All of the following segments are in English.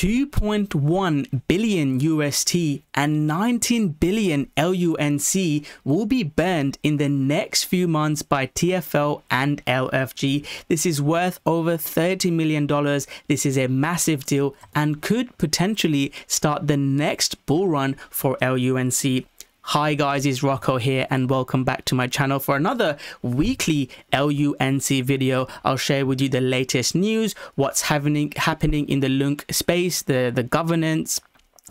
2.1 billion UST and 19 billion LUNC will be burned in the next few months by TFL and LFG. This is worth over $30 million. This is a massive deal and could potentially start the next bull run for LUNC. Hi guys, it's Rocco here and welcome back to my channel for another weekly LUNC video. I'll share with you the latest news, what's happening in the LUNC space, the governance.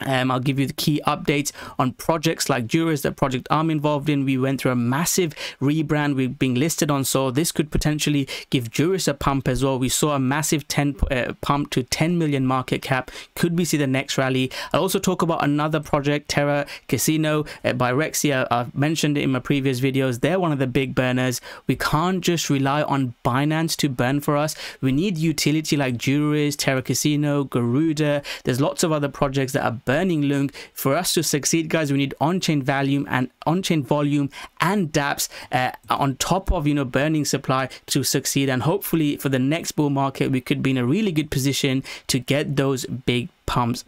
I'll give you the key updates on projects like Juris, the project I'm involved in. We went through a massive rebrand we're being listed on, so this could potentially give Juris a pump as well. We saw a massive pump to 10 million market cap. Could we see the next rally? I'll also talk about another project, Terra Casino by Rexia. I've mentioned it in my previous videos. They're one of the big burners. We can't just rely on Binance to burn for us. We need utility like Juris, Terra Casino, Garuda. There's lots of other projects that are burning LUNC. For us to succeed, guys, we need on-chain volume and dApps on top of, you know, burning supply to succeed. And hopefully for the next bull market, we could be in a really good position to get those big pumps.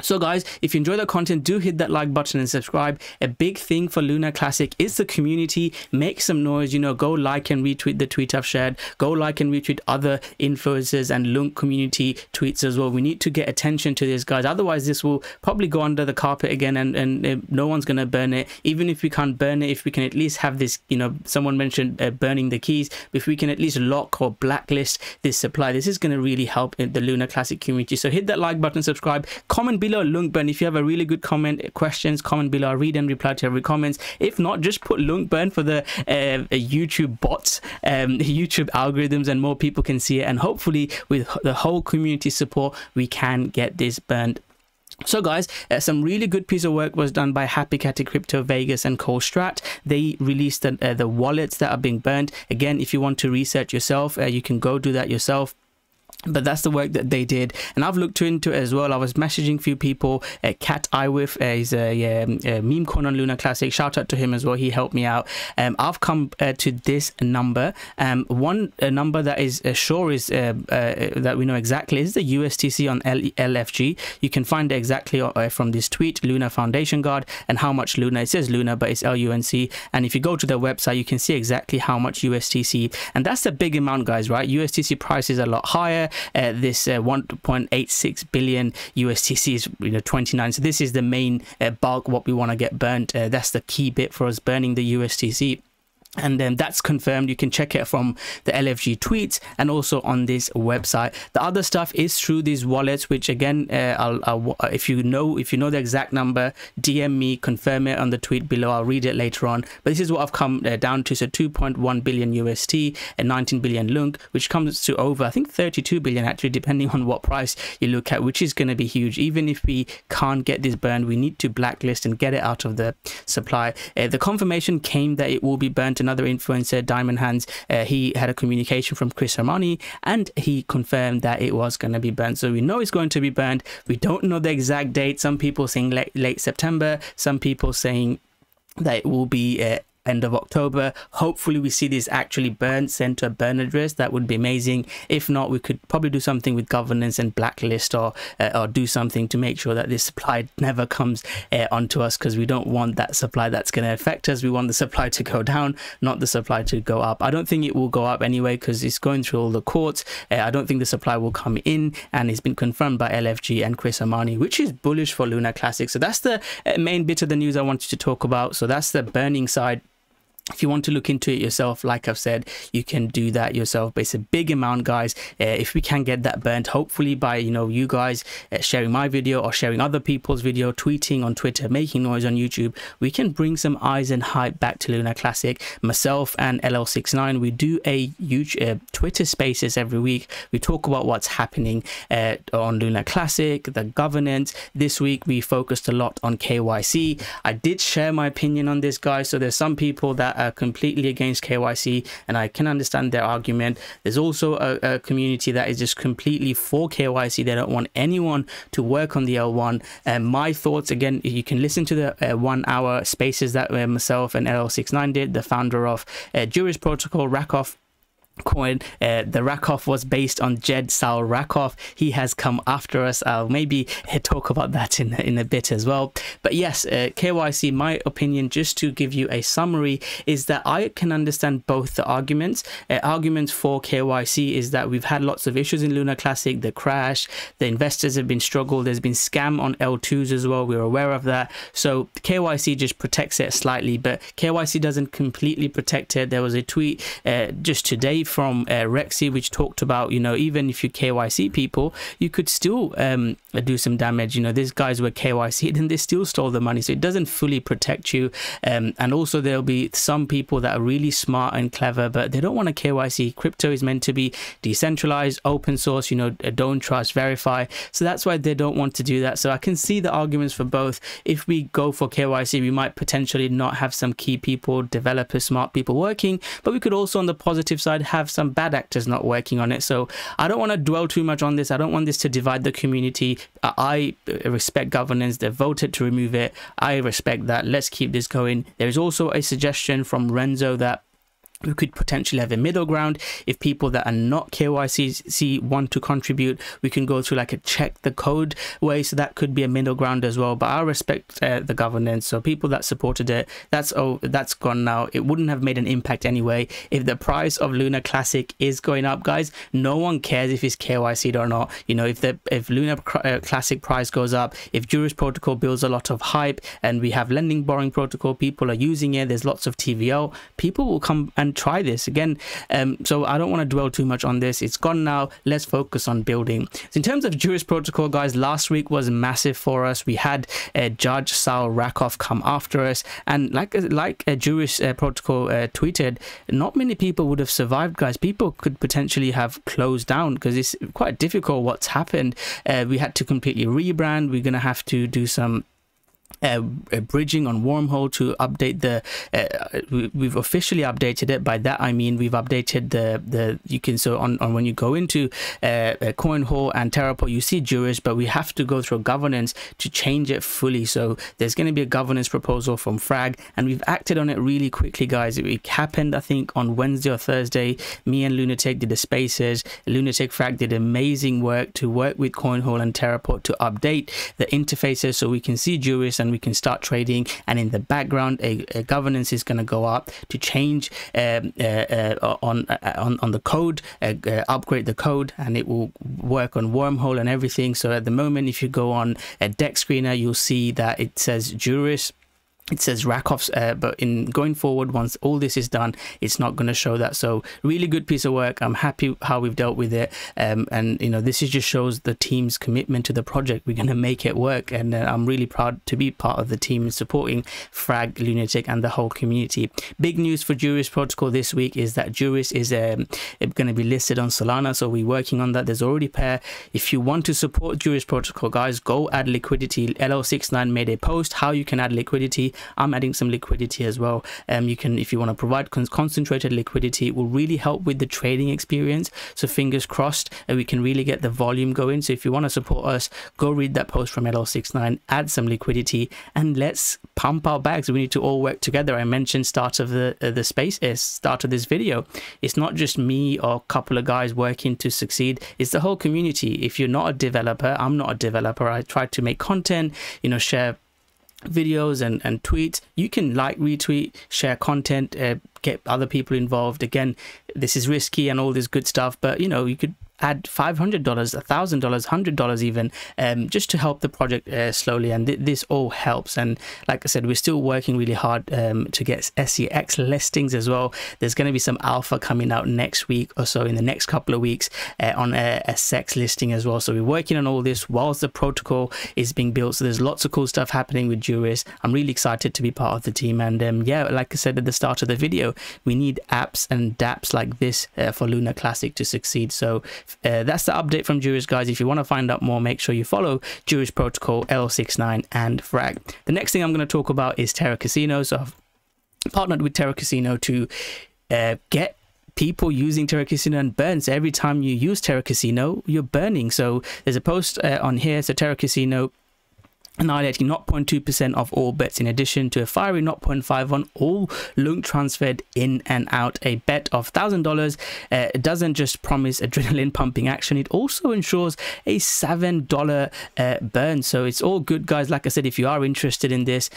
So guys, if you enjoy the content, do hit that like button and subscribe. A big thing for Luna Classic is the community. Make some noise, you know, go like and retweet the tweet I've shared. Go like and retweet other influencers and LUNC community tweets as well. We need to get attention to this, guys. Otherwise, this will probably go under the carpet again and no one's going to burn it. Even if we can't burn it, if we can at least have this, you know, someone mentioned burning the keys. If we can at least lock or blacklist this supply, this is going to really help the Luna Classic community. So hit that like button, subscribe, comment below LUNC burn. If you have a really good comment, questions, comment below. I read and reply to every comments. If not, just put LUNC burn for the YouTube bots, YouTube algorithms, and more people can see it. And hopefully with the whole community support, we can get this burned. So guys, some really good piece of work was done by Happy Catty Crypto Vegas and Cole Strat. They released the wallets that are being burned. Again, if you want to research yourself, you can go do that yourself. But that's the work that they did, and I've looked into it as well. I was messaging a few people. Cat Iwith is a meme coin on Luna Classic. Shout out to him as well. He helped me out. I've come to this number. One number that is sure is that we know exactly is the USTC on LFG. You can find it exactly from this tweet, Luna Foundation Guard, and how much Luna. It says Luna, but it's LUNC. And if you go to their website, you can see exactly how much USTC, and that's a big amount, guys. Right? USTC price is a lot higher. This 1.86 billion USTC is, you know, 29. So this is the main bulk what we want to get burnt. That's the key bit for us, burning the USTC. And then that's confirmed. You can check it from the LFG tweets and also on this website. The other stuff is through these wallets, which again, if you know the exact number, DM me, confirm it on the tweet below. I'll read it later on. But this is what I've come down to. So 2.1 billion UST and 19 billion LUNC, which comes to over, I think, 32 billion actually, depending on what price you look at, which is going to be huge. Even if we can't get this burned, we need to blacklist and get it out of the supply. The confirmation came that it will be burnt. Another influencer, Diamond Hands, he had a communication from Chris Amani and he confirmed that it was going to be burned. So we know it's going to be burned. We don't know the exact date. Some people saying late September, some people saying that it will be end of October. Hopefully we see this actually burned, sent to a burn address. That would be amazing. If not, we could probably do something with governance and blacklist, or do something to make sure that this supply never comes onto us, because we don't want that supply that's going to affect us. We want the supply to go down, not the supply to go up. I don't think it will go up anyway because it's going through all the courts. I don't think the supply will come in, and it's been confirmed by LFG and Chris Amani, which is bullish for Luna Classic. So that's the main bit of the news I wanted to talk about. So that's the burning side. If you want to look into it yourself, like I've said, you can do that yourself. But it's a big amount, guys. If we can get that burnt, hopefully by, you know, you guys sharing my video or sharing other people's video, tweeting on Twitter, making noise on YouTube, we can bring some eyes and hype back to Luna Classic. Myself and LL69, we do a huge Twitter Spaces every week. We talk about what's happening on Luna Classic, the governance. This week we focused a lot on KYC. I did share my opinion on this, guys. So there's some people that are completely against KYC, and I can understand their argument. There's also a community that is just completely for KYC. They don't want anyone to work on the L1. And my thoughts, again, you can listen to the 1 hour spaces that myself and LL69 did, the founder of Juris Protocol, Rakoff. coin. The Rakoff was based on Jed S. Rakoff. He has come after us. I'll maybe talk about that in a bit as well. But yes, KYC, my opinion, just to give you a summary, is that I can understand both the arguments. Arguments for KYC is that we've had lots of issues in Luna Classic, the crash, the investors have been struggled, there's been scam on L2s as well, we're aware of that. So KYC just protects it slightly, but KYC doesn't completely protect it. There was a tweet just today from Rexia, which talked about, you know, even if you KYC people, you could still do some damage. You know, these guys were KYC'd and they still stole the money, so it doesn't fully protect you. And also there'll be some people that are really smart and clever, but they don't want to KYC. Crypto is meant to be decentralized, open source, you know, don't trust, verify. So that's why they don't want to do that. So I can see the arguments for both. If we go for KYC, we might potentially not have some key people, developers, smart people working, but we could also on the positive side have some bad actors not working on it. So I don't want to dwell too much on this. I don't want this to divide the community. I respect governance. They voted to remove it. I respect that. Let's keep this going. There is also a suggestion from Renzo that we could potentially have a middle ground. If people that are not KYC want to contribute, we can go through like a check the code way, so that could be a middle ground as well. But I respect the governance. So people that supported it, that's gone now. It wouldn't have made an impact anyway. If the price of Luna Classic is going up, guys, no one cares if it's KYC'd or not. You know, if Luna Classic price goes up, if Juris protocol builds a lot of hype and we have lending borrowing protocol, people are using it, there's lots of TVL, people will come and try this again. So I don't want to dwell too much on this. It's gone now. Let's focus on building. So in terms of Juris protocol, guys, last week was massive for us. We had Judge Sal Rakoff come after us, and like Juris protocol tweeted, not many people would have survived, guys. People could potentially have closed down because it's quite difficult what's happened. We had to completely rebrand. We're gonna have to do some bridging on Wormhole to update the we've officially updated it. By that I mean we've updated the you can, so on when you go into CoinHall and terraport, you see Juris, but we have to go through governance to change it fully. So there's going to be a governance proposal from Frag, and we've acted on it really quickly, guys. It happened, I think, on Wednesday or Thursday. Me and Lunatic did the spaces. Lunatic Frag did amazing work to work with CoinHall and terraport to update the interfaces so we can see Juris and we can start trading. And in the background, a governance is going to go up to change on the code, upgrade the code, and it will work on Wormhole and everything. So at the moment, if you go on a Dexscreener, you'll see that it says Juris. It says Rakoff's, but in going forward, once all this is done, it's not going to show that. So really good piece of work. I'm happy how we've dealt with it. And, you know, this is just shows the team's commitment to the project. We're going to make it work. And I'm really proud to be part of the team supporting Frag, Lunatic and the whole community. Big news for Juris protocol this week is that Juris is going to be listed on Solana. So we're working on that. There's already a pair. If you want to support Juris protocol, guys, go add liquidity. LL69 made a post how you can add liquidity. I'm adding some liquidity as well. You can, if you want to provide concentrated liquidity, it will really help with the trading experience. So fingers crossed, and we can really get the volume going. So if you want to support us, go read that post from LL69, add some liquidity, and let's pump our bags. We need to all work together. I mentioned start of the space is start of this video. It's not just me or a couple of guys working to succeed. It's the whole community. If you're not a developer, I'm not a developer. I try to make content, you know, share videos and tweets. You can like, retweet, share content, get other people involved. Again, this is risky and all this good stuff, but you know, you could add $500, $1,000, $100 even, just to help the project slowly. And this all helps. And like I said, we're still working really hard to get SEX listings as well. There's going to be some alpha coming out next week or so, in the next couple of weeks, on a SEX listing as well. So we're working on all this whilst the protocol is being built. So there's lots of cool stuff happening with Juris. I'm really excited to be part of the team. And yeah, like I said at the start of the video, we need apps and dApps like this for Luna Classic to succeed. So that's the update from Juris, guys. If you want to find out more, make sure you follow Juris protocol, LL69 and Frag. The next thing I'm going to talk about is Terra Casino. So I've partnered with Terra Casino to get people using Terra Casino and burns. Every time you use Terra Casino, you're burning. So there's a post on here. So Terra Casino and are getting 0.2% of all bets, in addition to a fiery 0.5 on all LUNC transferred in and out. A bet of $1,000 doesn't just promise adrenaline pumping action, it also ensures a $7 burn. So it's all good, guys. Like I said, if you are interested in this,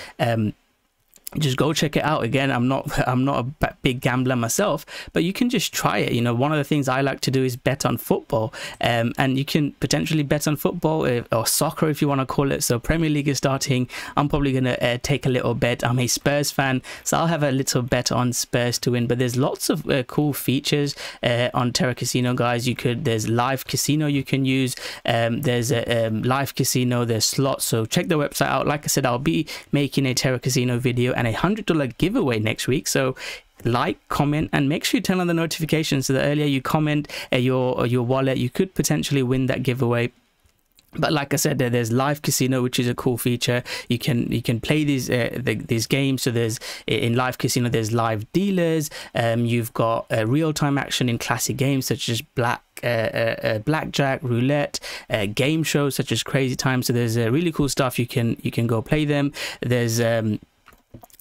just go check it out. Again, I'm not a big gambler myself, but you can just try it. You know, one of the things I like to do is bet on football, and you can potentially bet on football or soccer, if you want to call it. So Premier League is starting. I'm probably gonna take a little bet. I'm a Spurs fan, so I'll have a little bet on Spurs to win. But there's lots of cool features on Terra Casino, guys. There's live casino you can use. There's a live casino. There's slots. So check the website out. Like I said, I'll be making a Terra Casino video and $100 giveaway next week, so like, comment, and make sure you turn on the notifications, so the earlier you comment your wallet, you could potentially win that giveaway. But like I said, there's live casino, which is a cool feature. You can play these games. So there's, in live casino, there's live dealers. You've got real-time action in classic games such as blackjack, roulette, game shows such as Crazy Time. So there's really cool stuff. You can go play them. There's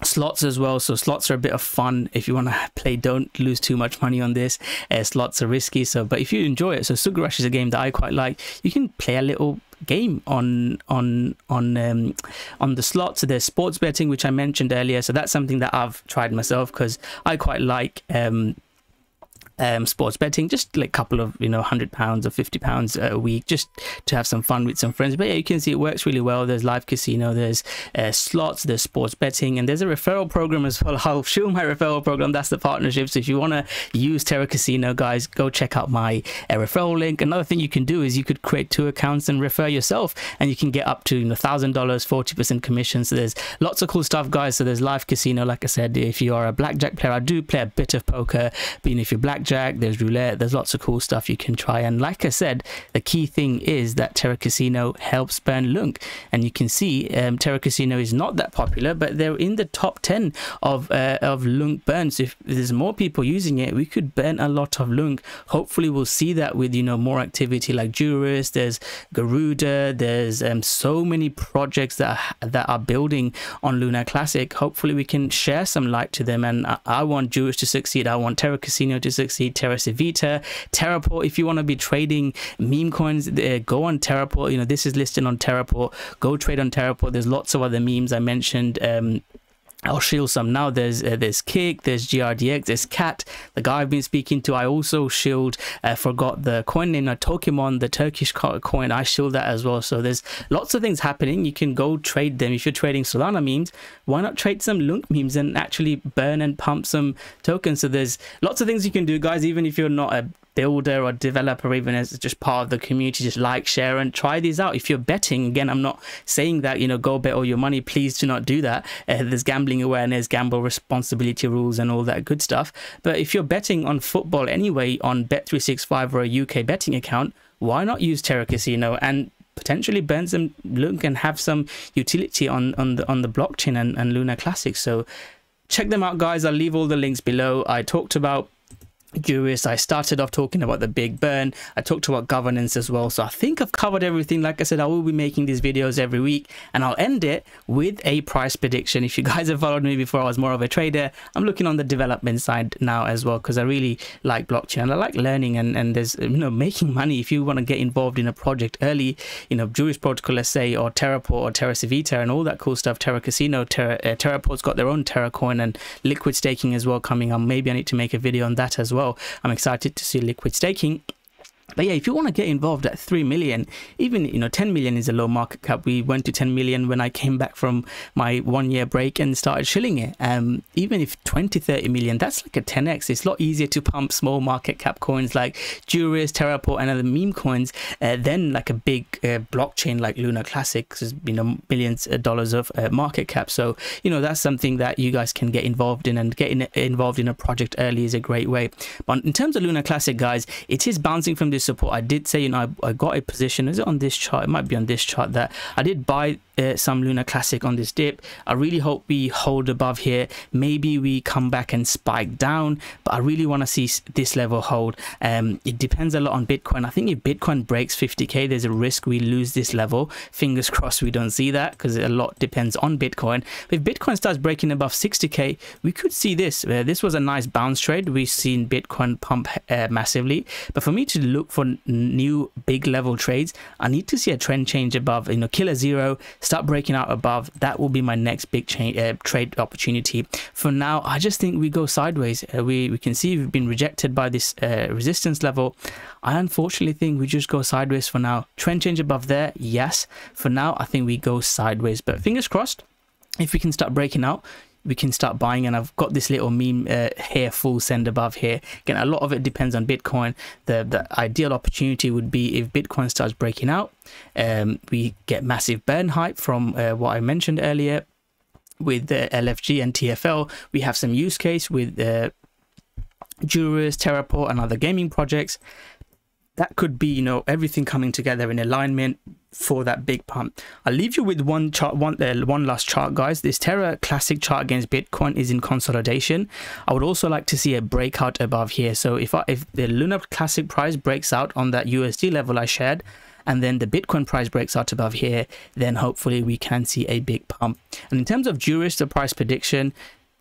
slots as well. So slots are a bit of fun if you want to play. Don't lose too much money on this. Slots are risky, but if you enjoy it, so Sugar Rush is a game that I quite like. You can play a little game on the slots. So there's sports betting, which I mentioned earlier, so that's something that I've tried myself because I quite like sports betting, just like a couple of, you know, £100 or £50 a week, just to have some fun with some friends. But yeah, you can see it works really well. There's live casino, there's slots, there's sports betting, and there's a referral program as well. I'll show my referral program. That's the partnerships. If you want to use Terra Casino, guys, go check out my referral link. Another thing you can do is you could create 2 accounts and refer yourself, and you can get up to $1,000, 40% commission. So there's lots of cool stuff, guys. So there's live casino, like I said. If you are a blackjack player, I do play a bit of poker, but if you're blackjack, there's roulette, there's lots of cool stuff you can try. And like I said, the key thing is that Terra Casino helps burn LUNC, and you can see Terra Casino is not that popular, but they're in the top 10 of LUNC burns. If there's more people using it, we could burn a lot of LUNC. Hopefully we'll see that with, you know, more activity like Juris, there's Garuda, there's so many projects that are building on Luna Classic. Hopefully we can share some light to them, and I want Juris to succeed. I want Terra Casino to succeed. Terra Civita, Terraport. If you want to be trading meme coins, go on Terraport. You know, this is listed on Terraport. Go trade on Terraport. There's lots of other memes I mentioned. I'll shield some now. There's Kick, there's GRDX, there's Cat, the guy I've been speaking to. I also shield, forgot the coin name, Tokimon, the Turkish coin. I shield that as well. So there's lots of things happening. You can go trade them. If you're trading Solana memes, why not trade some LUNC memes and actually burn and pump some tokens? So there's lots of things you can do, guys, even if you're not a builder or developer, even as just part of the community. Just like, share, and try these out. If you're betting, again, I'm not saying that, you know, go bet all your money. Please do not do that. There's gambling awareness, gamble responsibility rules, and all that good stuff. But if you're betting on football anyway on bet365 or a UK betting account, why not use Terra Casino and potentially burn some LUNC and have some utility on the blockchain and Luna Classic? So check them out, guys. I'll leave all the links below. I talked about Juris, I started off talking about the big burn, I talked about governance as well. So I think I've covered everything. Like I said, I will be making these videos every week, and I'll end it with a price prediction. If you guys have followed me before, I was more of a trader. I'm looking on the development side now as well, because I really like blockchain. I like learning, and there's, you know, making money. If you want to get involved in a project early, you know, Juris protocol, let's say, or Terraport or Terra Civita and all that cool stuff. Terra Casino, Terraport's got their own Terra coin, and liquid staking as well coming on. Maybe I need to make a video on that as well. I'm excited to see liquid staking. But yeah, if you want to get involved at 3 million, even, you know, 10 million is a low market cap. We went to 10 million when I came back from my 1-year break and started shilling it. Even if 20-30 million, that's like a 10x. It's a lot easier to pump small market cap coins like Juris, Terraport, and other meme coins than like a big blockchain like Luna Classic, because, you know, billions of dollars of market cap. So, you know, that's something that you guys can get involved in, and getting involved in a project early is a great way. But in terms of Luna Classic, guys, it is bouncing from this previous support, I did say, you know, I got a position. Is it on this chart? It might be on this chart that I did buy some Luna Classic on this dip. I really hope we hold above here. Maybe we come back and spike down, but I really want to see this level hold. It depends a lot on Bitcoin. I think if Bitcoin breaks 50k, there's a risk we lose this level. Fingers crossed we don't see that, because a lot depends on Bitcoin. But if Bitcoin starts breaking above 60k, we could see this. This was a nice bounce trade. We've seen Bitcoin pump massively, but for me to look for new big level trades, I need to see a trend change above, you know, killer zero, start breaking out above. That will be my next big trade opportunity. For now, I just think we go sideways. We can see we've been rejected by this resistance level. I unfortunately think we just go sideways for now. Trend change above there, yes. For now, I think we go sideways, but fingers crossed, if we can start breaking out, we can start buying. And I've got this little meme here, full send above here. Again, a lot of it depends on Bitcoin. The ideal opportunity would be if Bitcoin starts breaking out, we get massive burn hype from what I mentioned earlier with the LFG and TFL. We have some use case with Juris, Terraport and other gaming projects. That could be, you know, everything coming together in alignment for that big pump. I'll leave you with one chart, one last chart, guys. This Terra Classic chart against Bitcoin is in consolidation. I would also like to see a breakout above here. So if the Luna Classic price breaks out on that USD level I shared, and then the Bitcoin price breaks out above here, then hopefully we can see a big pump. And in terms of Juris, the price prediction,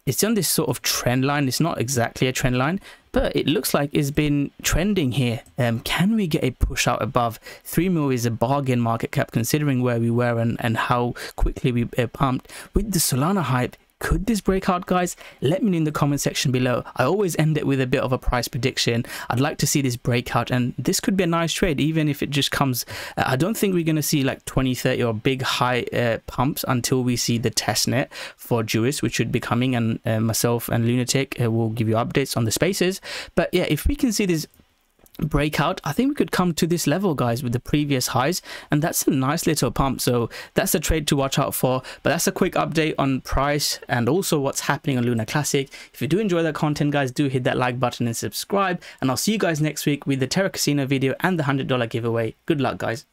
it's on this sort of trend line. It's not exactly a trend line, but it looks like it's been trending here. Can we get a push out above? 3 mil is a bargain market cap considering where we were and how quickly we pumped. With the Solana hype, could this break out, guys? Let me know in the comment section below. I always end it with a bit of a price prediction. I'd like to see this breakout, and this could be a nice trade, even if it just comes. I don't think we're going to see like 20, 30 or big high pumps until we see the testnet for Juris, which should be coming, and myself and Lunatic will give you updates on the spaces. But yeah, if we can see this breakout, I think we could come to this level, guys, with the previous highs, and that's a nice little pump. So that's a trade to watch out for. But that's a quick update on price and also what's happening on Luna Classic. If you do enjoy that content, guys, do hit that like button and subscribe, and I'll see you guys next week with the Terra Casino video and the $100 giveaway. Good luck, guys.